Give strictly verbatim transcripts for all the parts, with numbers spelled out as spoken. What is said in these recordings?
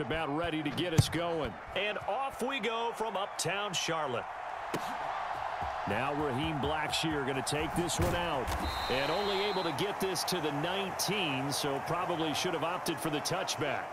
that's about ready to get us going. And off we go from uptown Charlotte. Now Raheem Blackshear going to take this one out. And only able to get this to the nineteen, so probably should have opted for the touchback.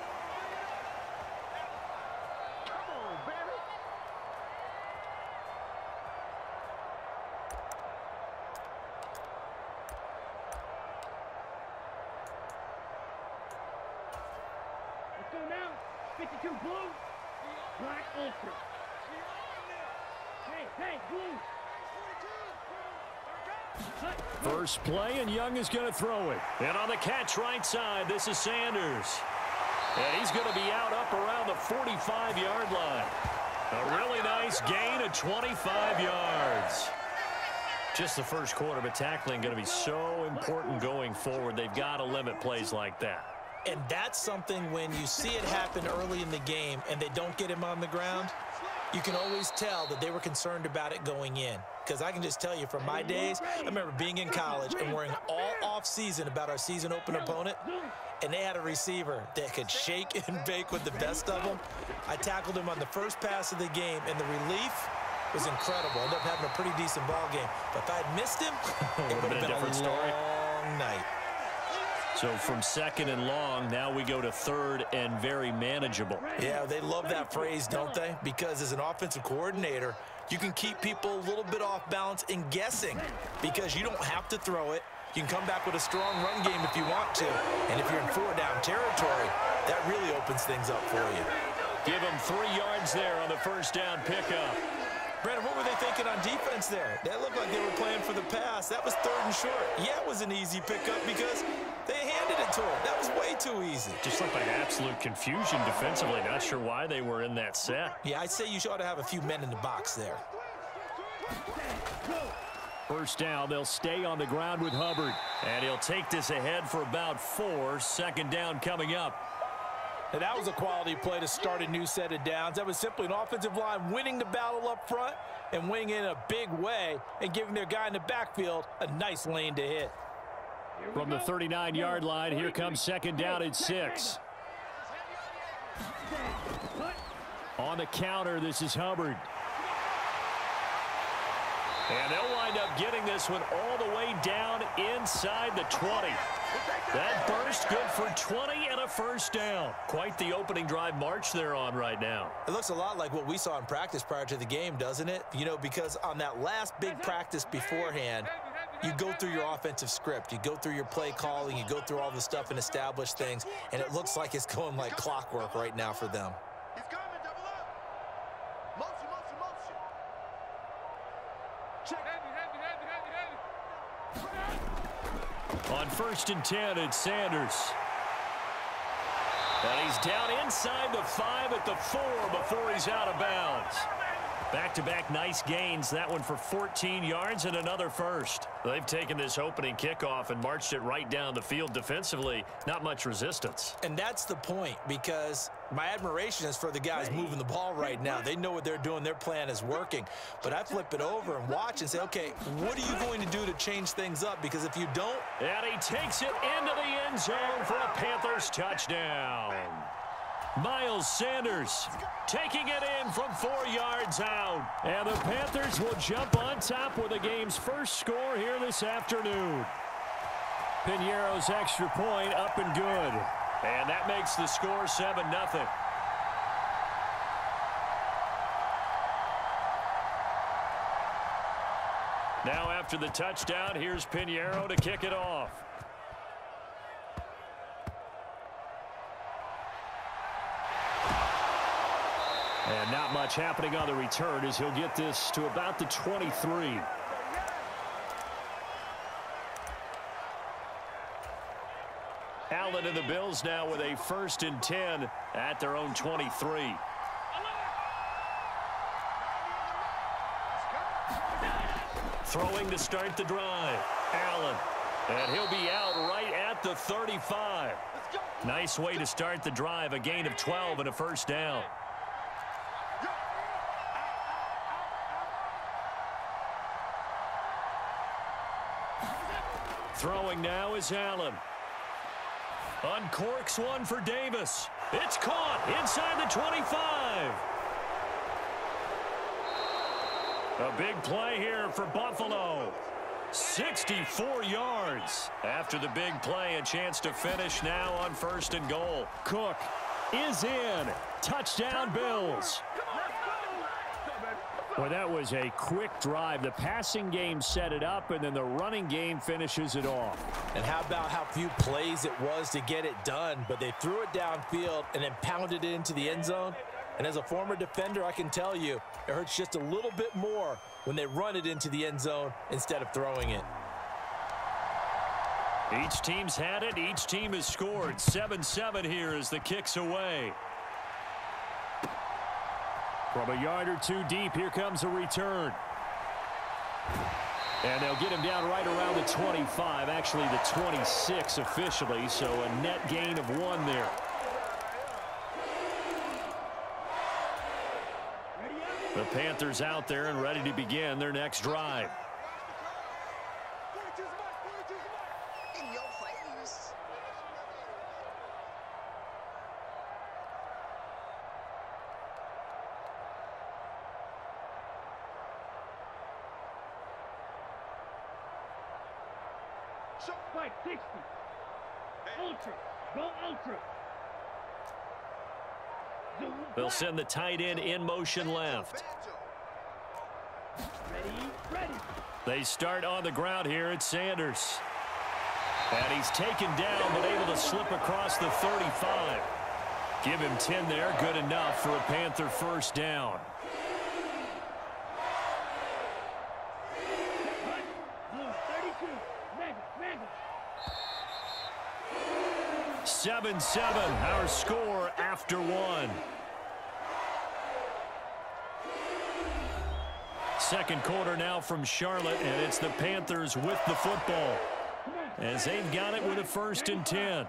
First play, and Young is going to throw it. And on the catch right side, this is Sanders. And he's going to be out up around the forty-five yard line. A really nice gain of twenty-five yards. Just the first quarter, but tackling going to be so important going forward. They've got to limit plays like that. And that's something when you see it happen early in the game and they don't get him on the ground, you can always tell that they were concerned about it going in. Because I can just tell you from my days, I remember being in college and worrying all offseason about our season open opponent, and they had a receiver that could shake and bake with the best of them. I tackled him on the first pass of the game, and the relief was incredible. Ended up having a pretty decent ball game. But if I had missed him, it would have been a different story. Long night. So from second and long, now we go to third and very manageable. Yeah, they love that phrase, don't they? Because as an offensive coordinator, you can keep people a little bit off balance and guessing because you don't have to throw it. You can come back with a strong run game if you want to. And if you're in four down territory, that really opens things up for you. Give them three yards there on the first down pickup. Brandon, what were they thinking on defense there? That looked like they were playing for the pass. That was third and short. Yeah, it was an easy pickup because they handed it to him. That was way too easy. Just looked like absolute confusion defensively. Not sure why they were in that set. Yeah, I'd say you ought to have a few men in the box there. First down, they'll stay on the ground with Hubbard. And he'll take this ahead for about four. Second down coming up. And that was a quality play to start a new set of downs. That was simply an offensive line winning the battle up front and winning in a big way and giving their guy in the backfield a nice lane to hit. From the thirty-nine yard line, here comes second down at six. On the counter, this is Hubbard. And they'll wind up getting this one all the way down inside the twenty. That burst good for twenty and a first down. Quite the opening drive march they're on right now. It looks a lot like what we saw in practice prior to the game, doesn't it? You know, because on that last big practice beforehand, you go through your offensive script. You go through your play calling. You go through all the stuff and establish things. And it looks like it's going like clockwork right now for them. On first and ten, it's Sanders. And he's down inside the five at the four before he's out of bounds. Back-to-back nice gains. That one for fourteen yards and another first. They've taken this opening kickoff and marched it right down the field defensively. Not much resistance. And that's the point, because my admiration is for the guys moving the ball right now. They know what they're doing. Their plan is working. But I flip it over and watch and say, okay, what are you going to do to change things up? Because if you don't... And he takes it into the end zone for a Panthers touchdown. Miles Sanders taking it in from four yards out. And the Panthers will jump on top with the game's first score here this afternoon. Piñeiro's extra point up and good. And that makes the score seven nothing. Now after the touchdown, here's Piñeiro to kick it off. And not much happening on the return as he'll get this to about the twenty-three. Allen and the Bills now with a first and ten at their own twenty-three. Throwing to start the drive. Allen. And he'll be out right at the thirty-five. Nice way to start the drive. A gain of twelve and a first down. Throwing now is Allen. Uncorks one for Davis. It's caught inside the twenty-five. A big play here for Buffalo. sixty-four yards. After the big play, a chance to finish now on first and goal. Cook is in. Touchdown, Bills. Well, that was a quick drive. The passing game set it up, and then the running game finishes it off. And how about how few plays it was to get it done, but they threw it downfield and then pounded it into the end zone. And as a former defender, I can tell you, it hurts just a little bit more when they run it into the end zone instead of throwing it. Each team's had it. Each team has scored. seven seven here as the kick's away. From a yard or two deep, here comes a return. And they'll get him down right around the twenty-five, actually the twenty-six officially, so a net gain of one there. The Panthers out there and ready to begin their next drive. sixty. Ultra. Go ultra. They'll send the tight end in motion left. Ready, ready. They start on the ground here at Sanders. And he's taken down, but able to slip across the thirty-five. Give him ten there. Good enough for a Panther first down. seven seven, our score after one. Second quarter now from Charlotte, and it's the Panthers with the football as they've got it with a first and ten.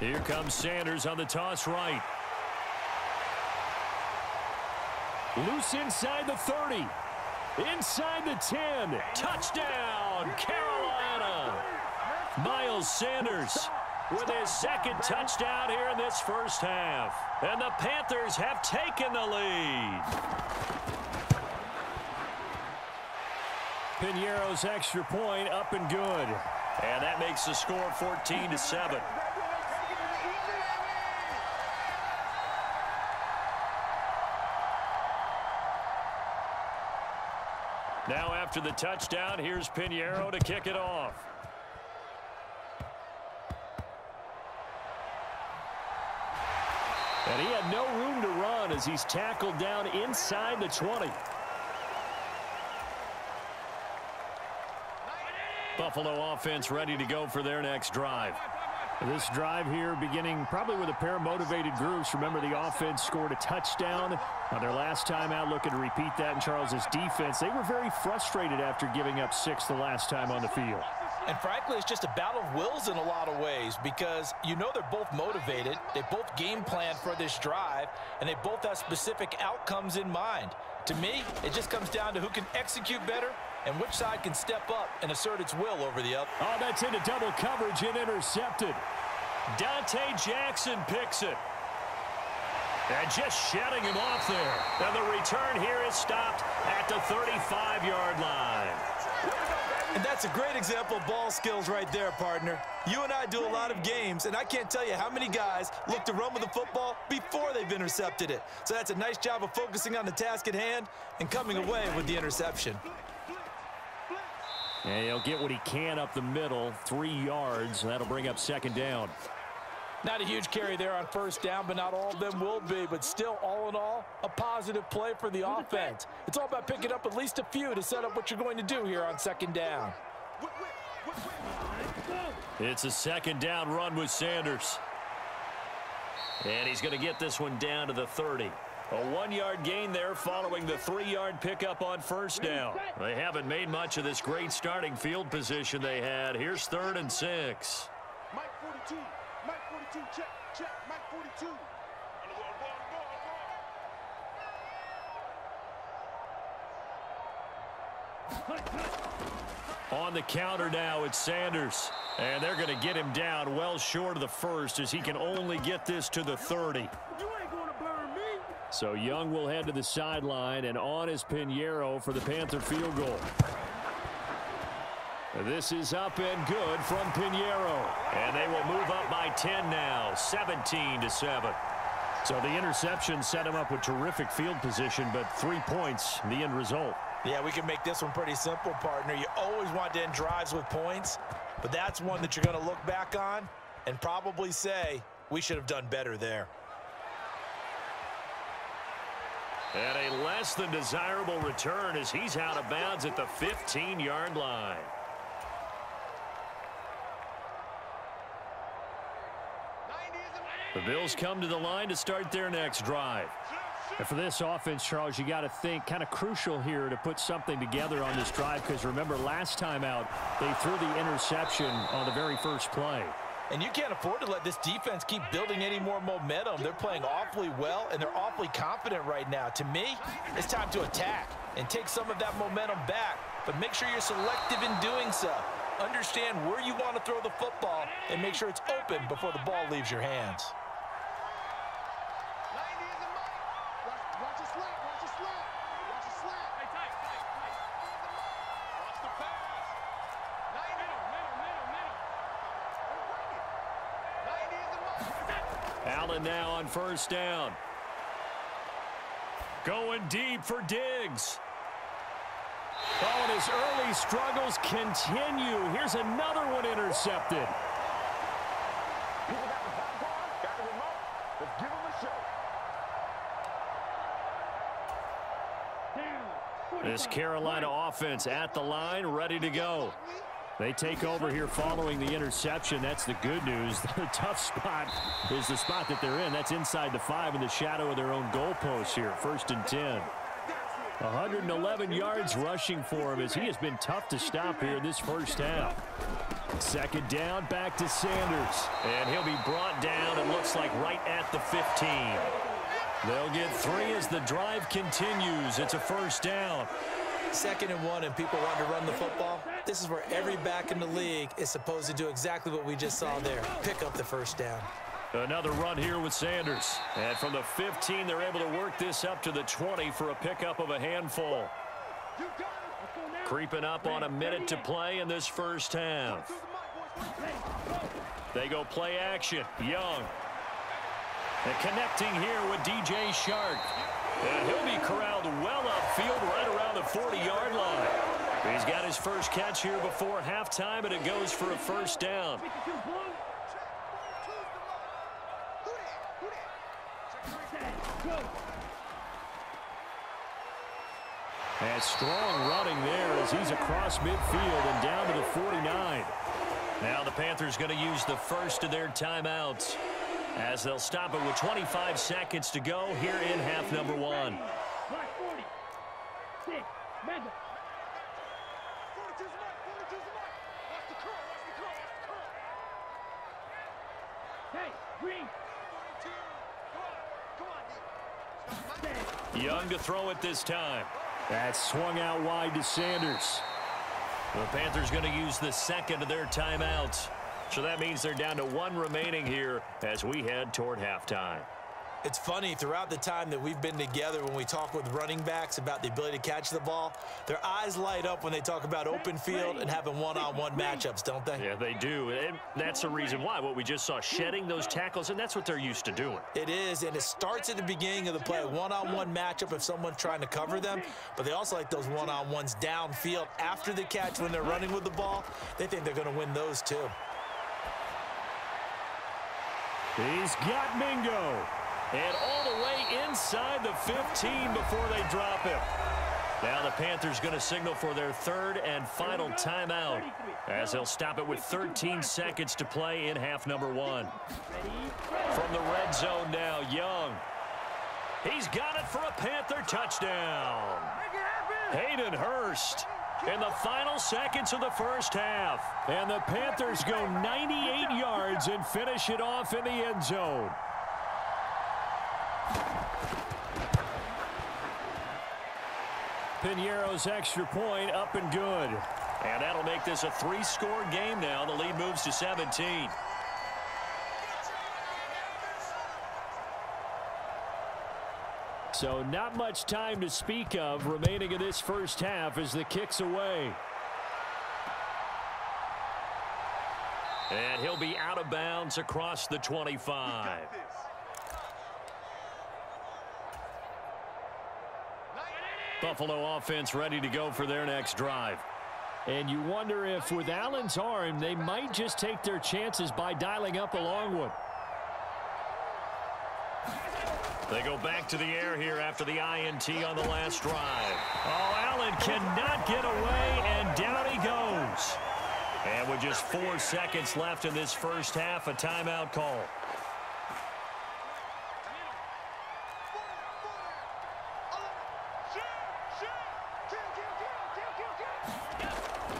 Here comes Sanders on the toss right. Loose inside the thirty. Inside the ten. Touchdown, Carolina. Miles Sanders with his second touchdown here in this first half. And the Panthers have taken the lead. Piñeiro's extra point up and good. And that makes the score fourteen to seven. Now after the touchdown, here's Piñeiro to kick it off. And he had no room to run as he's tackled down inside the twenty. Buffalo offense ready to go for their next drive. This drive here beginning probably with a pair of motivated groups. Remember, the offense scored a touchdown on their last time out. Looking to repeat that in Charles's defense. They were very frustrated after giving up six the last time on the field. And frankly, it's just a battle of wills in a lot of ways, because you know they're both motivated. They both game plan for this drive, and they both have specific outcomes in mind. To me, it just comes down to who can execute better and which side can step up and assert its will over the other. Oh, that's into double coverage and intercepted. Dante Jackson picks it. And just shedding him off there. And the return here is stopped at the thirty-five yard line. And that's a great example of ball skills right there, partner. You and I do a lot of games, and I can't tell you how many guys look to run with the football before they've intercepted it. So that's a nice job of focusing on the task at hand and coming away with the interception. And he'll get what he can up the middle, three yards, and that'll bring up second down. Not a huge carry there on first down, but not all of them will be. But still, all in all, a positive play for the offense. It's all about picking up at least a few to set up what you're going to do here on second down. It's a second down run with Sanders. And he's going to get this one down to the thirty. A one-yard gain there following the three-yard pickup on first down. They haven't made much of this great starting field position they had. Here's third and six. Mike forty-two. Mike forty-two. Check, check. Mike forty-two. On the counter now, it's Sanders. And they're going to get him down well short of the first, as he can only get this to the thirty. You ain't going to burn me. So Young will head to the sideline, and on is Piñeiro for the Panther field goal. This is up and good from Piñeiro. And they will move up by ten now, seventeen to seven. So the interception set him up with terrific field position, but three points, the end result. Yeah, we can make this one pretty simple, partner. You always want to end drives with points, but that's one that you're going to look back on and probably say, we should have done better there. And a less than desirable return as he's out of bounds at the fifteen yard line. The Bills come to the line to start their next drive. And for this offense, Charles, you got to think kind of crucial here to put something together on this drive, because remember last time out, they threw the interception on the very first play. And you can't afford to let this defense keep building any more momentum. They're playing awfully well, and they're awfully confident right now. To me, it's time to attack and take some of that momentum back, but make sure you're selective in doing so. Understand where you want to throw the football and make sure it's open before the ball leaves your hands. Allen now on first down. Going deep for Diggs. Oh, and his early struggles continue. Here's another one intercepted. This Carolina offense at the line, ready to go. They take over here following the interception. That's the good news. The tough spot is the spot that they're in. That's inside the five in the shadow of their own goalposts here. First and ten. one hundred eleven yards rushing for him, as he has been tough to stop here in this first half. Second down, back to Sanders. And he'll be brought down, it looks like, right at the fifteen. They'll get three as the drive continues. It's a first down. Second and one, and people want to run the football. This is where every back in the league is supposed to do exactly what we just saw there. Pick up the first down. Another run here with Sanders. And from the fifteen, they're able to work this up to the twenty for a pickup of a handful. Creeping up on a minute to play in this first half. They go play action. Young. And connecting here with D J Chark. And he'll be corralled well upfield right around the forty yard line. He's got his first catch here before halftime, and it goes for a first down. And strong running there as he's across midfield and down to the forty-nine. Now the Panthers going to use the first of their timeouts, as they'll stop it with twenty-five seconds to go here in half number one. Young to throw it this time. That's swung out wide to Sanders. The Panthers going to use the second of their timeouts. So that means they're down to one remaining here as we head toward halftime. It's funny, throughout the time that we've been together, when we talk with running backs about the ability to catch the ball, their eyes light up when they talk about open field and having one-on-one matchups, don't they? Yeah, they do. And that's the reason why. What we just saw, shedding those tackles, and that's what they're used to doing. It is, and it starts at the beginning of the play, one-on-one matchup if someone's trying to cover them, but they also like those one-on-ones downfield after the catch when they're running with the ball. They think they're going to win those, too. He's got Mingo. And all the way inside the fifteen before they drop him. Now the Panthers going to signal for their third and final timeout, as they'll stop it with thirteen seconds to play in half number one. From the red zone now, Young. He's got it for a Panther touchdown. Hayden Hurst in the final seconds of the first half. And the Panthers go ninety-eight yards and finish it off in the end zone. Piñeiro's extra point up and good. And that'll make this a three-score game now. The lead moves to seventeen. So not much time to speak of remaining in this first half as the kick's away. And he'll be out of bounds across the twenty-five. Buffalo offense ready to go for their next drive. And you wonder if with Allen's arm, they might just take their chances by dialing up a long one. They go back to the air here after the I N T on the last drive. Oh, Allen cannot get away, and down he goes. And with just four seconds left in this first half, a timeout call.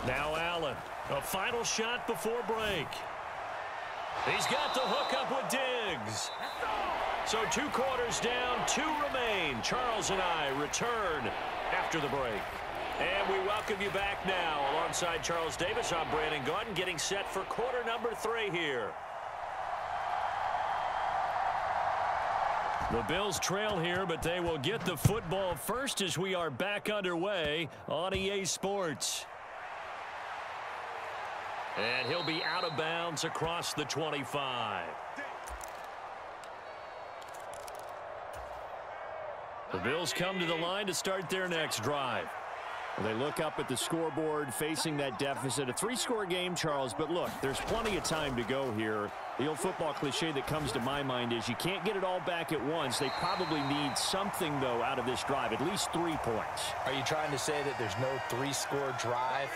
Now Allen, a final shot before break. He's got the hookup with Diggs. So two quarters down, two remain. Charles and I return after the break. And we welcome you back now. Alongside Charles Davis, I'm Brandon Gordon, getting set for quarter number three here. The Bills trail here, but they will get the football first as we are back underway on E A Sports. And he'll be out of bounds across the twenty-five. The Bills come to the line to start their next drive. They look up at the scoreboard, facing that deficit. A three-score game, Charles, but look, there's plenty of time to go here. The old football cliche that comes to my mind is you can't get it all back at once. They probably need something, though, out of this drive, at least three points. Are you trying to say that there's no three-score drive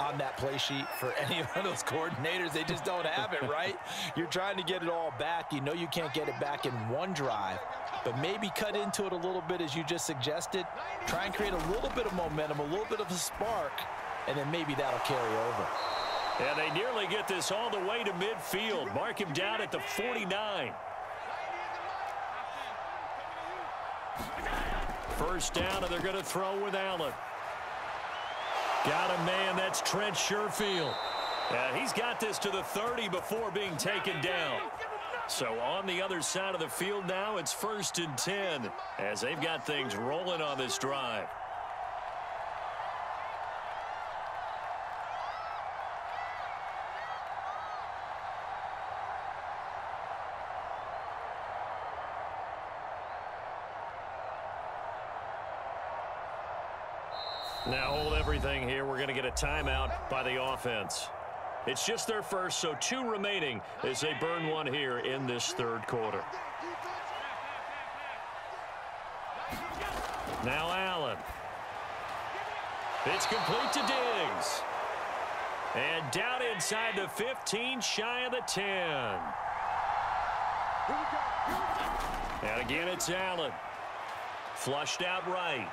on that play sheet for any of those coordinators? They just don't have it, right? You're trying to get it all back. You know you can't get it back in one drive, but maybe cut into it a little bit, as you just suggested. Try and create a little bit of momentum, a little bit of a spark, and then maybe that'll carry over. And they nearly get this all the way to midfield. Mark him down at the forty-nine. First down, and they're going to throw with Allen. Got a man, that's Trent Sherfield. Uh, he's got this to the thirty before being taken down. So on the other side of the field now, it's first and ten as they've got things rolling on this drive. Now hold everything here. We're going to get a timeout by the offense. It's just their first, so two remaining as they burn one here in this third quarter. Now Allen. It's complete to Diggs. And down inside the fifteen, shy of the ten. And again, it's Allen. Flushed out right.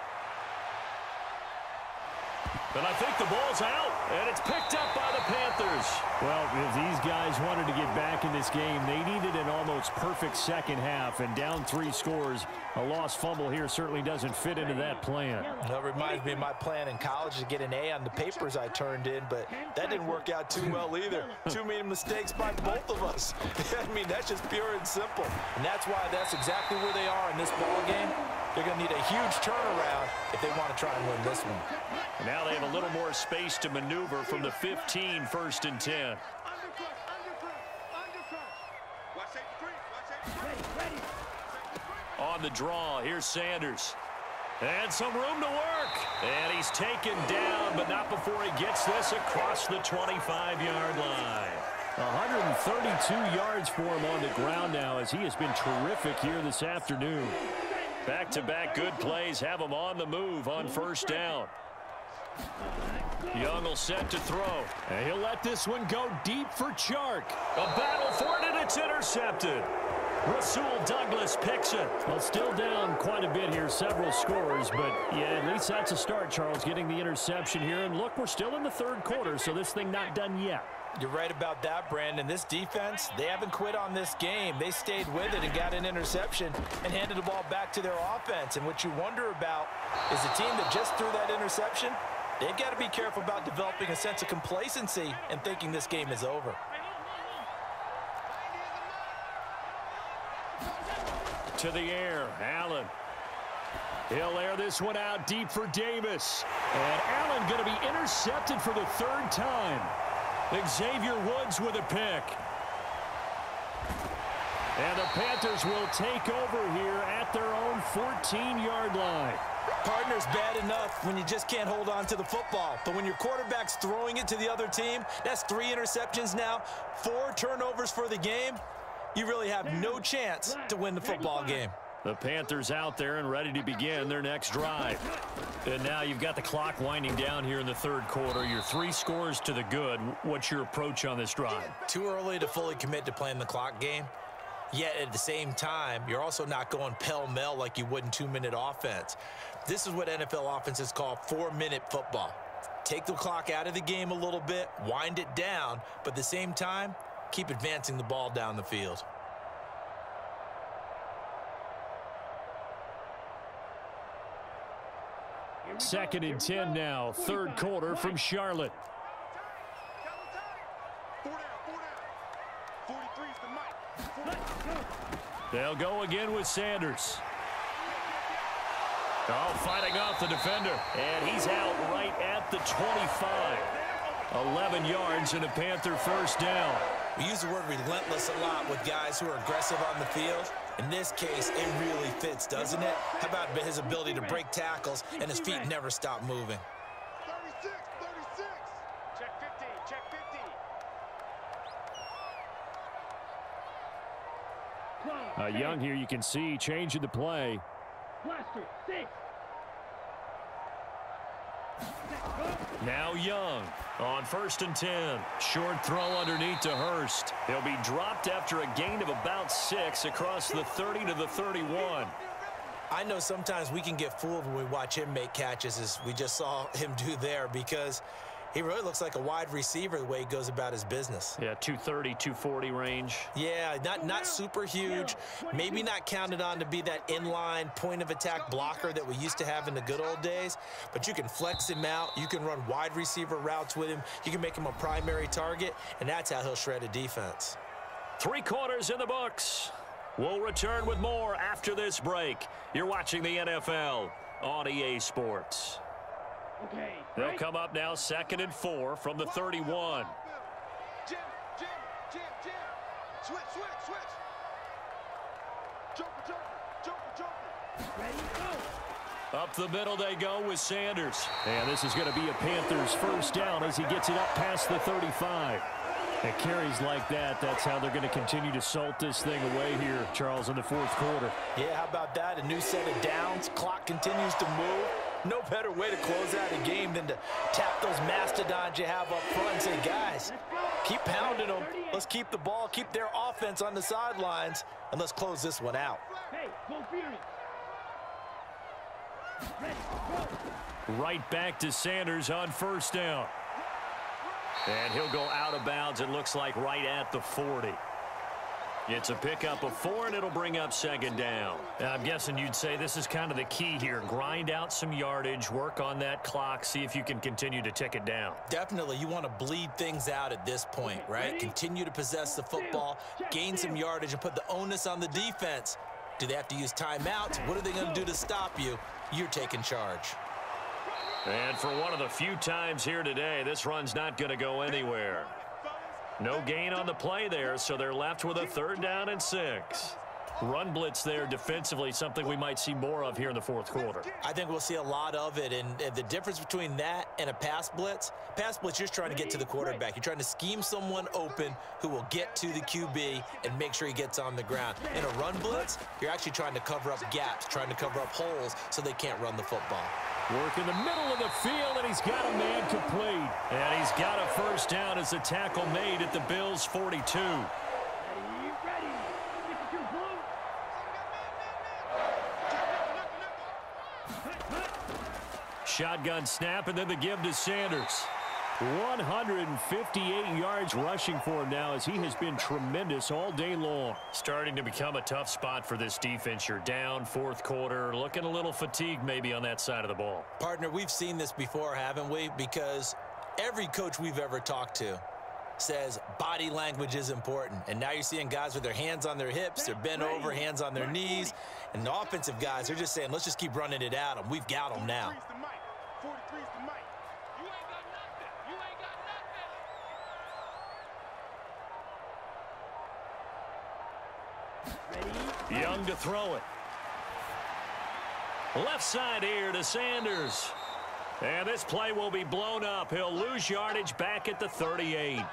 And I think the ball's out, and it's picked up by the Panthers. Well, if these guys wanted to get back in this game, they needed an almost perfect second half, and down three scores. A lost fumble here certainly doesn't fit into that plan. That reminds me of my plan in college to get an A on the papers I turned in, but that didn't work out too well either. Too many mistakes by both of us. I mean, that's just pure and simple. And that's why that's exactly where they are in this ball game. They're going to need a huge turnaround if they want to try and win this one. Now they have a little more space to maneuver from the fifteen, first and ten. On the draw, here's Sanders. And some room to work. And he's taken down, but not before he gets this across the twenty-five-yard line. one hundred thirty-two yards for him on the ground now, as he has been terrific here this afternoon. Back-to-back good plays have him on the move on first down. Young will set to throw. And he'll let this one go deep for Chark. A battle for it, and it's intercepted. Rasul Douglas picks it. Well, still down quite a bit here, several scores, but yeah, at least that's a start, Charles, getting the interception here. And look, we're still in the third quarter, so this thing not done yet. You're right about that, Brandon. This defense, they haven't quit on this game. They stayed with it and got an interception and handed the ball back to their offense. And what you wonder about is the team that just threw that interception. They've got to be careful about developing a sense of complacency and thinking this game is over. To the air, Allen. He'll air this one out deep for Davis. And Allen going to be intercepted for the third time. Xavier Woods with a pick. And the Panthers will take over here at their own fourteen-yard line. Partner's bad enough when you just can't hold on to the football. But when your quarterback's throwing it to the other team, that's three interceptions now, four turnovers for the game. You really have no chance to win the football game. The Panthers out there and ready to begin their next drive. And now you've got the clock winding down here in the third quarter. You're three scores to the good. What's your approach on this drive? Too early to fully commit to playing the clock game. Yet at the same time, you're also not going pell-mell like you would in two-minute offense. This is what N F L offenses call four-minute football. Take the clock out of the game a little bit, wind it down, but at the same time, keep advancing the ball down the field. Second and ten now, third quarter from Charlotte. They'll go again with Sanders. Oh, fighting off the defender. And he's out right at the twenty-five. eleven yards and a Panther first down. We use the word relentless a lot with guys who are aggressive on the field. In this case, it really fits, doesn't it? How about his ability to break tackles and his feet never stop moving? thirty-six, thirty-six. Check fifty, check fifty. Uh, Young here, you can see, changing the play. Now Young on first and ten. Short throw underneath to Hurst. He'll be dropped after a gain of about six across the thirty to the thirty-one. I know sometimes we can get fooled when we watch him make catches, as we just saw him do there, because he really looks like a wide receiver the way he goes about his business. Yeah, two thirty, two forty range. Yeah, not, not super huge. Maybe not counted on to be that inline point-of-attack blocker that we used to have in the good old days, but you can flex him out. You can run wide receiver routes with him. You can make him a primary target, and that's how he'll shred a defense. Three quarters in the books. We'll return with more after this break. You're watching the N F L on E A Sports. Okay, they'll right. come up now second and four from the thirty-one. Jim, Jim, Jim, Jim. Switch, switch, switch. Jump, jump, jump, jump. Ready, go. Up the middle they go with Sanders. And this is going to be a Panthers first down as he gets it up past the thirty-five. And carries like that, that's how they're going to continue to salt this thing away here, Charles, in the fourth quarter. Yeah, how about that? A new set of downs. Clock continues to move. No better way to close out a game than to tap those mastodons you have up front and say, guys, keep pounding them. Let's keep the ball, keep their offense on the sidelines, and let's close this one out. Right back to Sanders on first down. And he'll go out of bounds, it looks like, right at the forty. It's a pickup of four, and it'll bring up second down. Now, I'm guessing you'd say this is kind of the key here. Grind out some yardage, work on that clock, see if you can continue to tick it down. Definitely. You want to bleed things out at this point, right? Ready? Continue to possess the football, gain some yardage, and put the onus on the defense. Do they have to use timeouts? What are they going to do to stop you? You're taking charge. And for one of the few times here today, this run's not going to go anywhere. No gain on the play there, so they're left with a third down and six. Run blitz there defensively, something we might see more of here in the fourth quarter. I think we'll see a lot of it, and, and the difference between that and a pass blitz, pass blitz, you're trying to get to the quarterback. You're trying to scheme someone open who will get to the Q B and make sure he gets on the ground. In a run blitz, you're actually trying to cover up gaps, trying to cover up holes so they can't run the football. Work in the middle of the field, and he's got a man complete. And he's got a first down as the tackle made at the Bills' forty-two. Shotgun snap, and then the give to Sanders. one hundred fifty-eight yards rushing for him now, as he has been tremendous all day long. Starting to become a tough spot for this defense. You're down fourth quarter, looking a little fatigued maybe on that side of the ball. Partner, we've seen this before, haven't we? Because every coach we've ever talked to says body language is important. And now you're seeing guys with their hands on their hips, they're bent over, hands on their knees. And the offensive guys, they're just saying, let's just keep running it at them. We've got them now. Young to throw it. Left side here to Sanders. And this play will be blown up. He'll lose yardage back at the thirty-eight.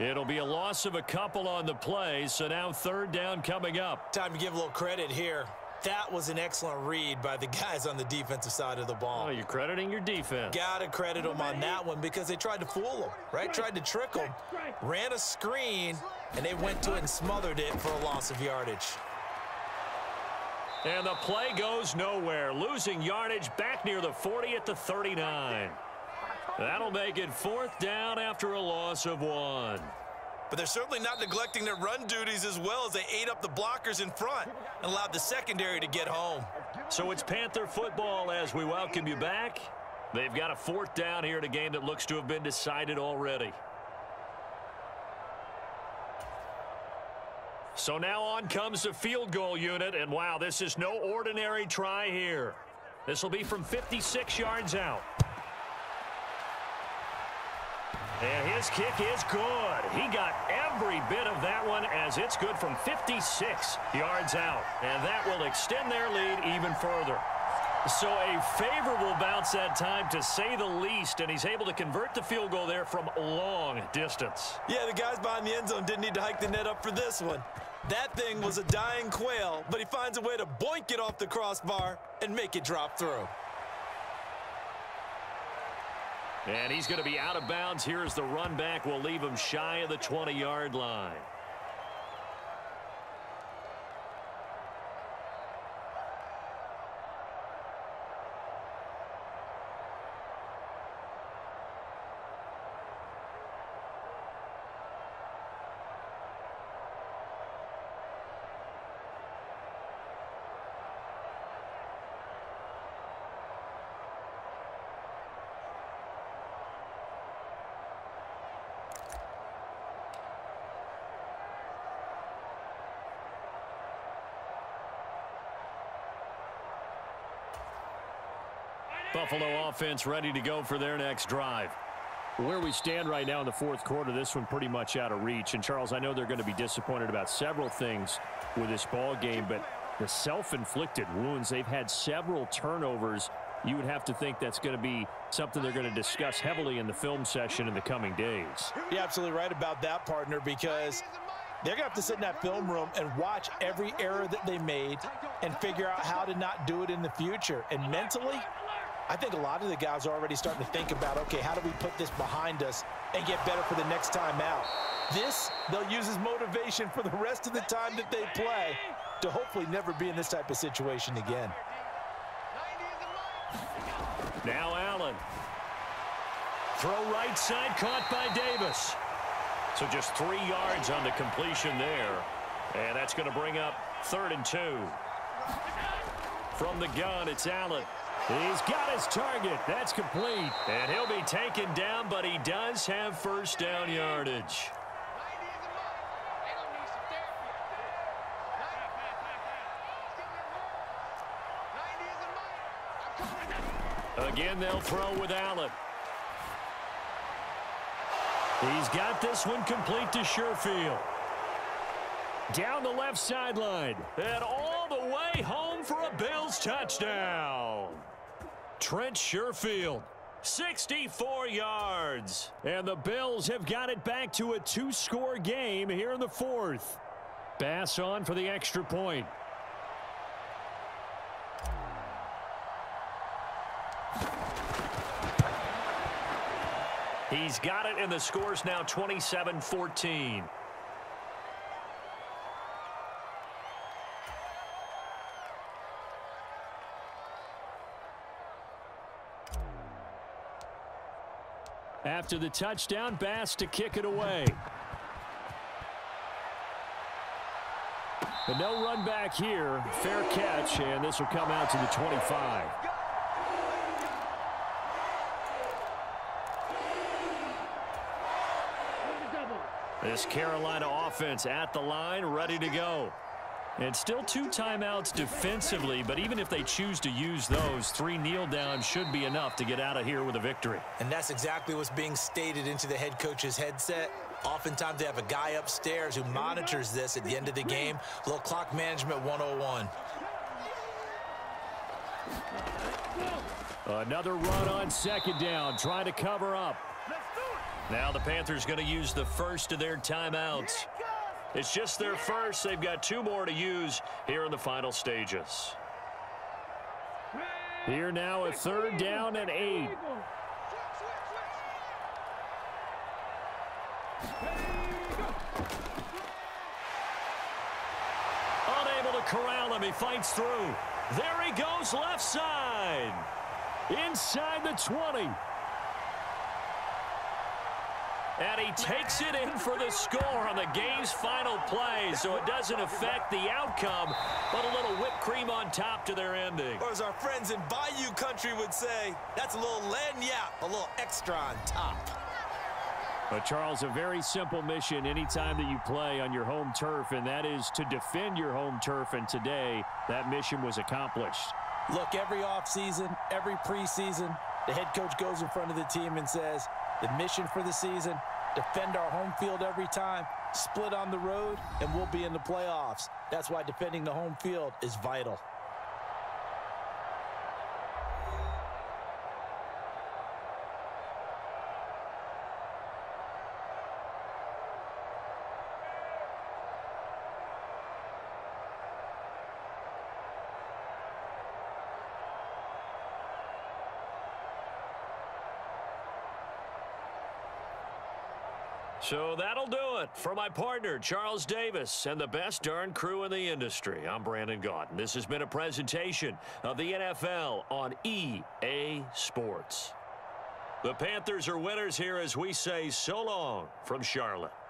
It'll be a loss of a couple on the play, so now third down coming up. Time to give a little credit here. That was an excellent read by the guys on the defensive side of the ball. Oh, you're crediting your defense. Gotta credit them on that one, because they tried to fool them, right? Tried to trick them. Ran a screen, and they went to it and smothered it for a loss of yardage. And the play goes nowhere. Losing yardage back near the forty at the thirty-nine. That'll make it fourth down after a loss of one. But they're certainly not neglecting their run duties as well, as they ate up the blockers in front and allowed the secondary to get home. So it's Panther football as we welcome you back. They've got a fourth down here in a game that looks to have been decided already. So now on comes the field goal unit, and wow, this is no ordinary try here. This will be from fifty-six yards out. And his kick is good. He got every bit of that one, as it's good from fifty-six yards out. And that will extend their lead even further. So a favorable bounce that time, to say the least, and he's able to convert the field goal there from long distance. Yeah, the guys behind the end zone didn't need to hike the net up for this one. That thing was a dying quail, but he finds a way to boink it off the crossbar and make it drop through. And he's going to be out of bounds. Here's the run back. We'll leave him shy of the twenty-yard line. Buffalo offense ready to go for their next drive. Where we stand right now in the fourth quarter, this one pretty much out of reach. And, Charles, I know they're going to be disappointed about several things with this ball game, but the self-inflicted wounds, they've had several turnovers. You would have to think that's going to be something they're going to discuss heavily in the film session in the coming days. You're absolutely right about that, partner, because they're going to have to sit in that film room and watch every error that they made and figure out how to not do it in the future. And mentally, I think a lot of the guys are already starting to think about, okay, how do we put this behind us and get better for the next time out? This, they'll use as motivation for the rest of the time that they play to hopefully never be in this type of situation again. Now Allen. Throw right side, caught by Davis. So just three yards on the completion there. And that's going to bring up third and two. From the gun, it's Allen. He's got his target. That's complete. And he'll be taken down, but he does have first down yardage. Again, they'll throw with Allen. He's got this one complete to Sherfield. Down the left sideline. And all the way home for a Bills touchdown. Trent Sherfield, sixty-four yards. And the Bills have got it back to a two-score game here in the fourth. Bass on for the extra point. He's got it, and the score's now twenty-seven fourteen. After the touchdown, Bass to kick it away. But no run back here. Fair catch, and this will come out to the twenty-five. This Carolina offense at the line, ready to go. And still two timeouts defensively, but even if they choose to use those, three kneel downs should be enough to get out of here with a victory. And that's exactly what's being stated into the head coach's headset. Oftentimes they have a guy upstairs who monitors this at the end of the game. A little clock management one oh one. Another run on second down, trying to cover up. Now the Panthers going to use the first of their timeouts. It's just their first. They've got two more to use here in the final stages. Here now a third down and eight. Unable to corral him. He fights through. There he goes, left side. Inside the twenty. And he takes it in for the score on the game's final play, so it doesn't affect the outcome, but a little whipped cream on top to their ending. Or as our friends in Bayou Country would say, that's a little lagniappe, a little extra on top. But, Charles, a very simple mission anytime that you play on your home turf, and that is to defend your home turf, and today that mission was accomplished. Look, every offseason, every preseason, the head coach goes in front of the team and says, the mission for the season, defend our home field every time, split on the road, and we'll be in the playoffs. That's why defending the home field is vital. So that'll do it for my partner, Charles Davis, and the best darn crew in the industry. I'm Brandon Gaunt. This has been a presentation of the N F L on E A Sports. The Panthers are winners here as we say so long from Charlotte.